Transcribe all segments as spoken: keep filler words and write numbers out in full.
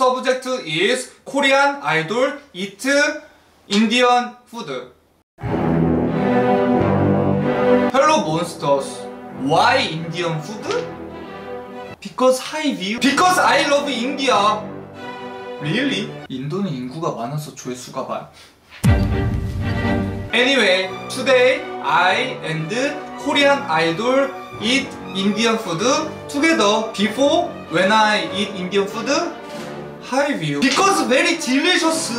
subject is Korean idol eat Indian food. Hello monsters. Why Indian food? Because I view. Because I love India. Really? 인도는 인구가 많아서 조회수가 많아. Anyway, today I and Korean idol eat Indian food together. Before when I eat Indian food, I view. Because very delicious.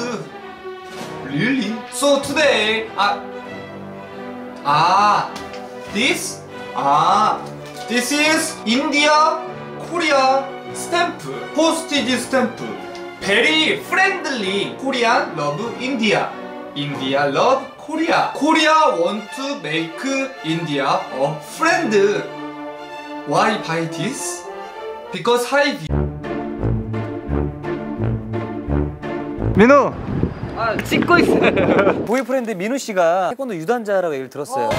Really? So today I. Ah, this. Ah, this is India Korea stamp. Postage stamp. Very friendly. Korean love India. India love Korea. Korea want to make India a friend. Why buy this? Because I view. 민우. 아, 찍고 있어. 보이프렌드 민우 씨가 태권도 유단자라고 얘기를 들었어요.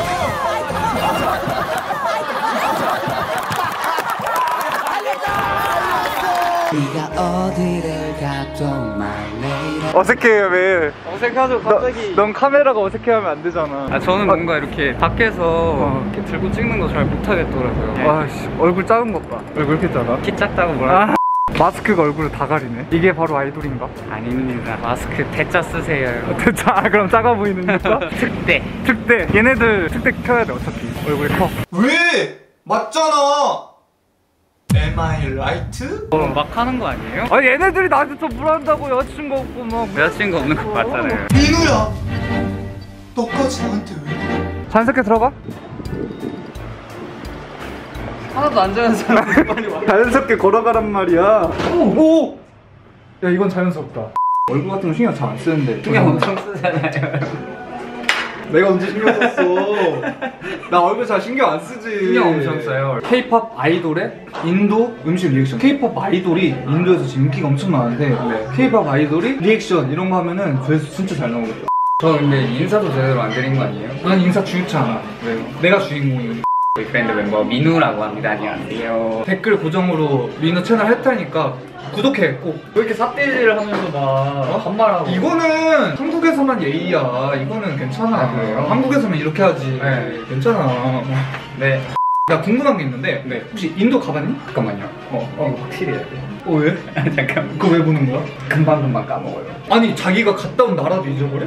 네가 어디를 가도 말해. 어색해요 매일. 어색하죠 갑자기. 너, 넌 카메라가 어색해하면 안 되잖아. 아, 저는 아, 뭔가 이렇게 밖에서 어. 이렇게 들고 찍는 거 잘 못하겠더라고요. 네. 아씨 얼굴 작은 것 봐. 얼굴 이렇게 작아? 키 작다고 뭐라. 아. 마스크가 얼굴을 다 가리네. 이게 바로 아이돌인가? 아닙니다. 마스크 대짜 쓰세요. 대짜? 아, 그럼 작아 보이는 거죠? 특대. 특대. 얘네들 특대 켜야 돼 어차피. 얼굴이 커. 왜? 맞잖아. Am I right? 어, 막 하는 거 아니에요? 아, 얘네들이 나한테 또 뭐란다고. 여자친구 없고 막. 여자친구 없는 거 맞잖아요. 민우야! 너까지 나한테 왜 그래? 자연스럽게 들어가? 하나도 안 자연스럽게 빨리 와. 자연스럽게 걸어가란 말이야. 오! 오! 야, 이건 자연스럽다. 얼굴 같은 거 신경 잘 안 쓰는데. 신경 엄청 쓰잖아요. 내가 언제 신경 썼어? 나 얼굴 잘 신경 안 쓰지. 신경 엄청 써요. K-pop 아이돌의 인도 음식 리액션. K-pop 아이돌이 인도에서 지금 인기가 엄청 많은데 네. K-pop 아이돌이 리액션 이런 거 하면은 조회수 진짜 잘 나오겠다. 저 근데 인사도 제대로 안 드린 거 아니에요? 난 인사 주입치 않아. 왜? 내가 주인공이거든. 저희 브랜드 멤버 민우라고 합니다. 안녕하세요. 댓글 고정으로 민우 채널 했다니까 구독해 꼭. 왜 이렇게 삿대질을 하면서 막 반말하고. 어? 이거는 한국에서만 예의야. 이거는 괜찮아. 아, 그래요? 한국에서만 이렇게 하지. 네, 괜찮아. 네. 나 궁금한 게 있는데 네. 혹시 인도 가봤니? 잠깐만요. 어, 어. 이거 확실히 해야 돼. 어 왜? 잠깐. 그거 왜 보는 거야? 금방금방 까먹어요. 아니 자기가 갔다 온 나라도 잊어버려?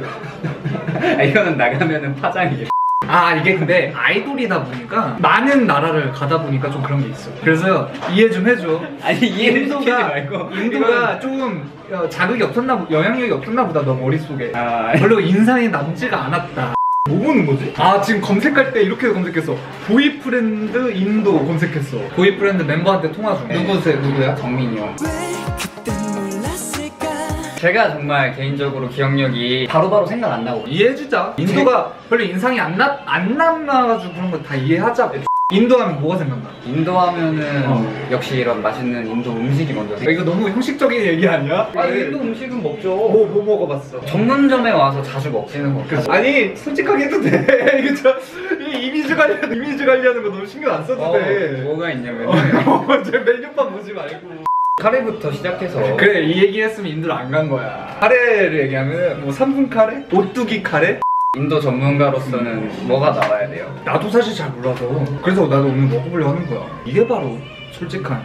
아, 이거는 나가면은 파장이에요. 아 이게 근데 아이돌이다 보니까 많은 나라를 가다 보니까 좀 그런 게 있어. 그래서 이해 좀 해줘. 아니 이해를 시키지 말고. 인도가 조금 자극이 없었나 보, 영향력이 없었나 보다. 너 머릿속에. 아, 별로 인상이 남지가 않았다. 뭐 보는 거지? 아 지금 검색할 때 이렇게 검색했어. 보이프렌드 인도 검색했어. 보이프렌드 멤버한테 통화 중. 누구세요? 누구야? 정민이요. 제가 정말 개인적으로 기억력이 바로바로 생각 안 나고. 이해해주자. 인도가 제... 별로 인상이 안 나, 안 남아가지고 그런 거 다 이해하자. 인도 하면 뭐가 생각나? 인도 하면은 어. 역시 이런 맛있는 인도 음식이 먼저 생각. 이거 너무 형식적인 얘기 아니야? 아 아니, 인도 음식은 먹죠. 뭐, 뭐 먹어봤어? 전문점에 와서 자주 먹지는 거. 아니 솔직하게 해도 돼. 이게 저 이미지 관리하는, 이미지 관리하는 거 너무 신경 안 써도 어, 돼. 뭐가 있냐면 어, 제 메뉴판 보지 말고. 카레부터 시작해서. 그래 이 얘기 했으면 인도를 안 간 거야. 카레를 얘기하면 뭐 삼분 카레? 오뚜기 카레? 인도 전문가로서는 음. 뭐가 나와야 돼요? 나도 사실 잘 몰라서 그래서 나도 오늘 먹어보려고 하는 거야. 이게 바로 솔직한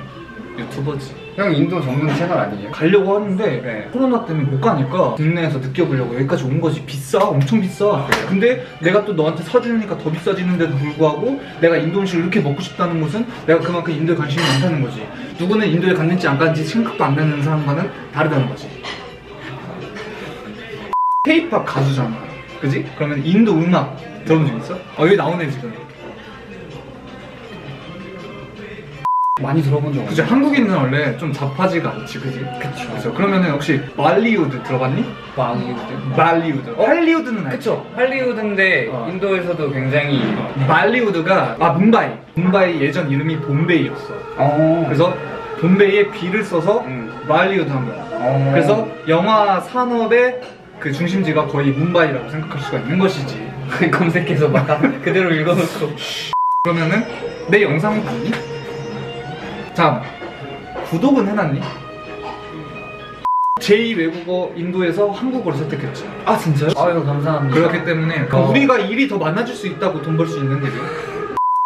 유튜버지. 형 인도 전문 채널 아니에요? 가려고 하는데 네. 코로나 때문에 못 가니까 국내에서 느껴보려고 여기까지 온 거지. 비싸 엄청 비싸. 그래요? 근데 내가 또 너한테 사주니까 더 비싸지는데도 불구하고 내가 인도 음식을 이렇게 먹고 싶다는 것은 내가 그만큼 인도에 관심이 많다는 거지. 누구는 인도에 갔는지 안 갔는지 생각도 안 나는 사람과는 다르다는 거지. K-팝 가수잖아 그지? 그러면 인도 음악 들어본 적 있어? 어 여기 나오네 지금. 많이 들어본 적 없어. 그치 한국인은 원래 좀 잡하지가 않지 그치? 그쵸. 그러면은 혹시 말리우드 들어봤니? 말리우드? 말리우드 어? 할리우드는 알지? 그쵸 할리우드인데 어. 인도에서도 굉장히 말리우드가 아 뭄바이 뭄바이 예전 이름이 봄베이였어. 어. 그래서 봄베이에 비를 써서 음. 말리우드 한 거야. 어. 그래서 영화 산업의 그 중심지가 거의 뭄바이라고 생각할 수가 있는 것이지. 검색해서 막 그대로 읽어놓고. 그러면은 내 영상 봤니? 자, 구독은 해놨니? 제이 외국어 인도에서 한국어를 선택했죠. 아 진짜요? 아유 감사합니다. 그렇기 때문에 어. 우리가 일이 더 많아질 수 있다고 돈 벌 수 있는 일이요.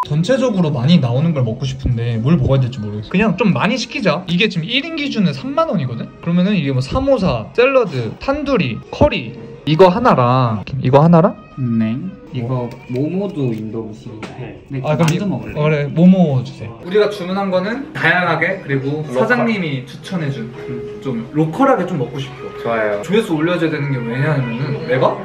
전체적으로 많이 나오는 걸 먹고 싶은데 뭘 먹어야 될지 모르겠어. 그냥 좀 많이 시키자. 이게 지금 일 인 기준은 삼만 원이거든? 그러면은 이게 뭐 사모사, 샐러드, 탄두리, 커리 이거 하나랑 이거 하나랑? 네. 이거 모모도 인도 음식이다. 네. 근데 아, 그럼 먹을래. 그래, 모모 주세요. 우리가 주문한 거는 다양하게 그리고 로컬. 사장님이 추천해준 좀 로컬하게 좀 먹고 싶어. 좋아요. 조회수 올려줘야 되는 게 왜냐하면은 내가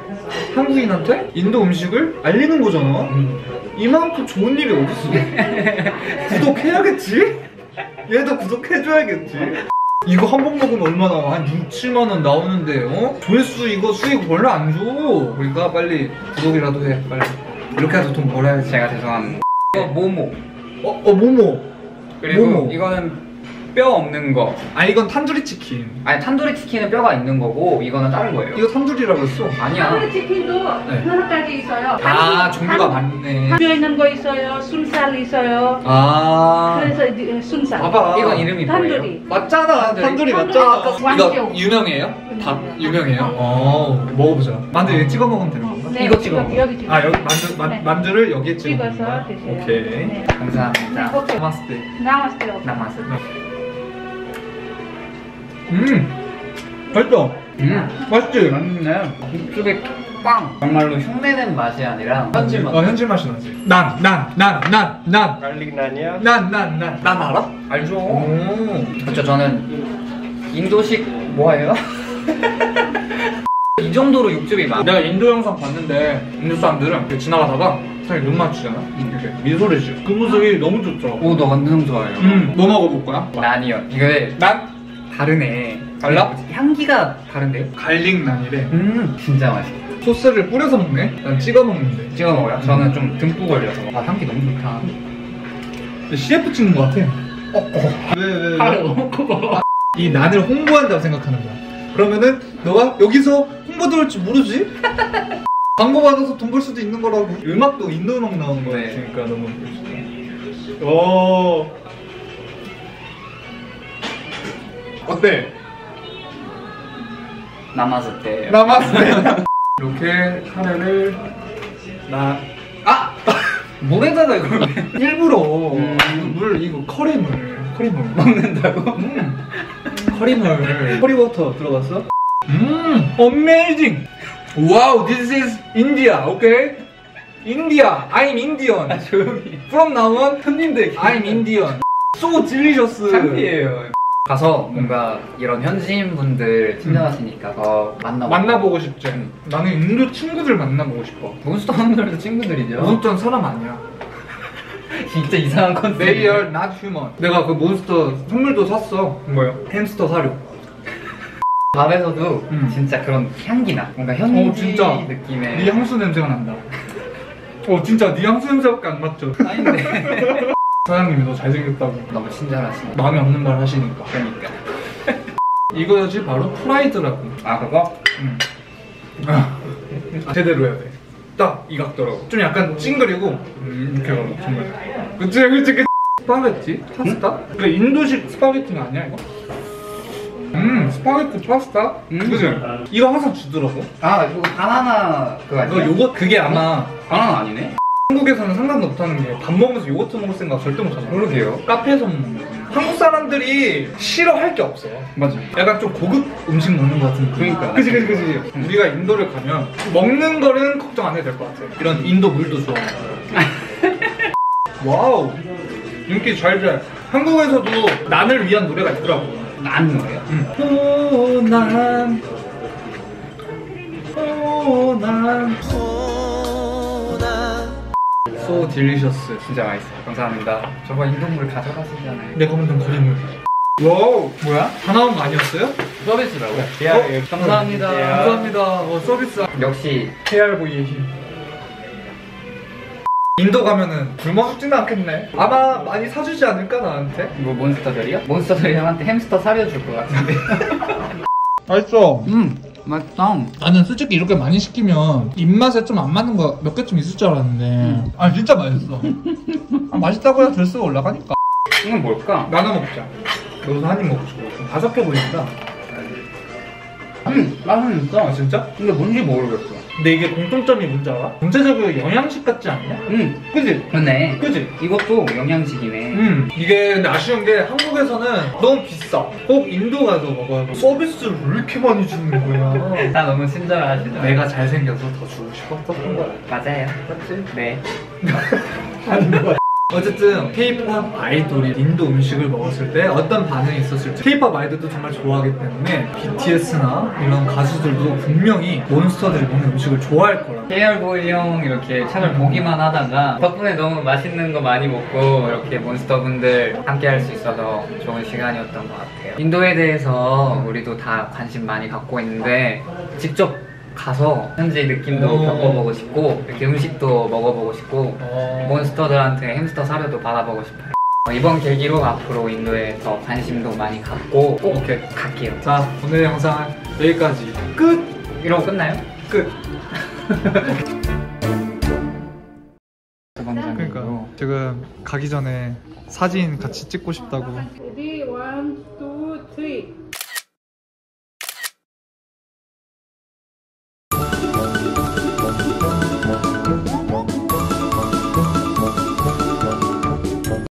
한국인한테 인도 음식을 알리는 거잖아. 음. 이만큼 좋은 일이 어딨어? 구독해야겠지? 얘도 구독해줘야겠지? 이거 한 번 먹으면 얼마나 한 육, 칠만 원 나오는데 어? 조회수 이거 수익 별로 안 줘. 그러니까 빨리 구독이라도 해. 빨리 이렇게 해서 돈 벌어야지. 제가 죄송합니다. 이거 모모. 어? 어 모모. 그리고 모모. 이거는 뼈 없는 거. 아 이건 탄두리 치킨. 아니 탄두리 치킨은 뼈가 있는 거고 이거는 다른 거예요. 이거 탄두리라고 했어. 아니야. 탄두리 치킨도 여러 가지 있어요. 아 종류가 많네. 뼈 있는 거 있어요. 순살 있어요. 아 그래서 순살. 봐봐. 이건 이름이 뭐예요? 탄두리. 맞잖아. 탄두리 맞잖아. 이거 유명해요? 밥 유명해요? 어 먹어보자. 만두 여기 찍어 먹으면 되는 건가? 네, 이거 찍어. 여기 아 여기 만두 마, 네. 만두를 여기에 찍어. 찍어서 드세요. 오케이. 네. 감사합니다. 나마스테. 나마스테. 나마스테. 음! 맛있어! 음! 맛있지? 맛있네. 이쪽에 빵! 정말로 흉내낸 맛이 아니라 현질 맛. 어 현질 맛이 나지. 난! 난! 난! 난! 난! 갈릭 난이야? 난! 난! 난! 난 알아? 알죠. 오. 그렇죠. 저는 인도식 뭐예요? 이 정도로 육즙이 많아. 내가 인도 영상 봤는데 인도 사람들은 지나가다가 사람이 눈 맞추잖아? 이렇게 미소를 지어. 그 모습이 너무 좋죠. 오 너 완전 좋아요. 음. 뭐 먹어볼 거야? 난이요. 이게 난? 다르네. 달라? 향기가 다른데요? 갈릭 난이래. 음 진짜 맛있어. 소스를 뿌려서 먹네? 난 찍어 먹는데. 찍어 먹어요? 음. 저는 좀 듬뿍 걸려서. 아 향기 너무 좋다. 씨에프 찍는 거 같아. 왜왜왜? 아, 이 난을 홍보한다고 생각하는 거야. 그러면은 너가 여기서 홍보 들어올지 모르지? 광고 받아서 돈 벌 수도 있는 거라고. 음악도 인도 음악 나오는 거야. 네. 그러니까 너무 멋있다. 오. 어때? 나마스테. 나마스테. 이렇게 카레를 나 아! 모래다가 이걸 일부러 음. 물 이거 커리물 커리물 먹는다고? 음. 커리물 커리워터 들어봤어? 음! 어메이징! 와우! This is India! 오케이? India! I'm Indian! 아, 조용히 From now on 손님들 I'm Indian! So delicious! 창피해요. 가서 뭔가 이런 현지인분들 친절하시니까 더 만나보고 만나보고 싶죠. 응. 나는 인도 친구들 만나보고 싶어. 몬스터헌터도 친구들이죠. 몬스터는 사람 아니야. 진짜 이상한 컨셉. They are not human. 내가 그 몬스터 선물도 샀어. 뭐요? 햄스터 사료. 밥에서도 응. 진짜 그런 향기나 뭔가 현지 어, 느낌의 네 향수 냄새가 난다. 어 진짜 네 향수 냄새밖에 안 맞죠? 아닌데. 사장님이 너 잘생겼다고 너무 친절하시네. 마음에 없는 말 하시니까. 그러니까 이거지 바로 프라이드라고. 아 그거? 응. 아, 제대로 해야 돼. 딱 이 각도라고. 좀 약간 찡그리고 음, 이렇게 하고 정말 그치 그치 그치. 스파게티? 파스타? 응? 그래 인도식 스파게티는 아니야 이거? 음 스파게티 파스타? 음. 그치? 이거 항상 주더라고. 아 이거 바나나 그거 아니야? 요거 그게 아마 바나나 아니네? 한국에서는 상상도 못하는 게 밥 먹으면서 요거트 먹을 생각 절대 못하잖아. 모르게요. 카페에서 먹는 거. 한국 사람들이 싫어할 게 없어. 맞아. 약간 좀 고급 음식 먹는 거 같은. 그러니까. 그치 그치 그치. 응. 우리가 인도를 가면 먹는 거는 걱정 안 해도 될 것 같아. 이런 인도 물도 좋아. 와우. 윤기 잘 잘. 한국에서도 난을 위한 노래가 있더라고. 난 노래야? 응. 오 난 오 난 So delicious. 진짜 맛있어요. 감사합니다. 저거 인동물 가져가시잖아요. 내가 먹는 거리물. 와우! 뭐야? 다 나온 거 아니었어요? 서비스라고? 예, 어? 예. 감사합니다. 감사합니다. 감사합니다. 어, 서비스. 역시 케이알보이의 힘. 인도 가면은 굶어 죽지는 않겠네. 아마 많이 사주지 않을까 나한테? 뭐 몬스터들이요? 몬스터들이 형한테 햄스터 사려줄 것 같은데. 맛있어. 음. 맛있다. 나는 솔직히 이렇게 많이 시키면 입맛에 좀 안 맞는 거 몇 개쯤 있을 줄 알았는데 음. 아 진짜 맛있어. 아, 맛있다고 해야 들수록 올라가니까. 이건 뭘까? 나눠 먹자. 여기서 한 입 먹고 싶어. 다섯 개 보인다. 음, 맛있다 진짜? 근데 뭔지 모르겠어. 근데 이게 공통점이 뭔지 알아? 전체적으로 영양식 같지 않냐? 음, 그지? 맞네. 그지? 이것도 영양식이네. 음, 이게 근데 아쉬운 게 한국에서는 너무 비싸. 꼭 인도 가서 먹어야 돼. 서비스를 왜 이렇게 많이 주는 거야? 나 너무 친절하시다. 내가 잘생겨서 더 주고 싶었던 거야. 맞아요. 맞지? 네. 아닌 거야. 어쨌든 K-팝 아이돌이 인도 음식을 먹었을 때 어떤 반응이 있었을지, K-팝 아이돌도 정말 좋아하기 때문에 비티에스나 이런 가수들도 분명히 몬스터들이 먹는 음식을 좋아할 거라고. 케이알보이 형 이렇게 채널 보기만 하다가 덕분에 너무 맛있는 거 많이 먹고 이렇게 몬스터분들 함께 할 수 있어서 좋은 시간이었던 것 같아요. 인도에 대해서 우리도 다 관심 많이 갖고 있는데 직접 가서 현지 느낌도 겪어보고 싶고 이렇게 음식도 먹어보고 싶고 몬스터들한테 햄스터 사료도 받아보고 싶어요. 이번 계기로 앞으로 인도에 더 관심도 많이 갖고 꼭 오케이. 갈게요. 자, 오늘 영상 여기까지 끝! 이러고 끝나요? 끝! 그러니까 지금 가기 전에 사진 같이 찍고 싶다고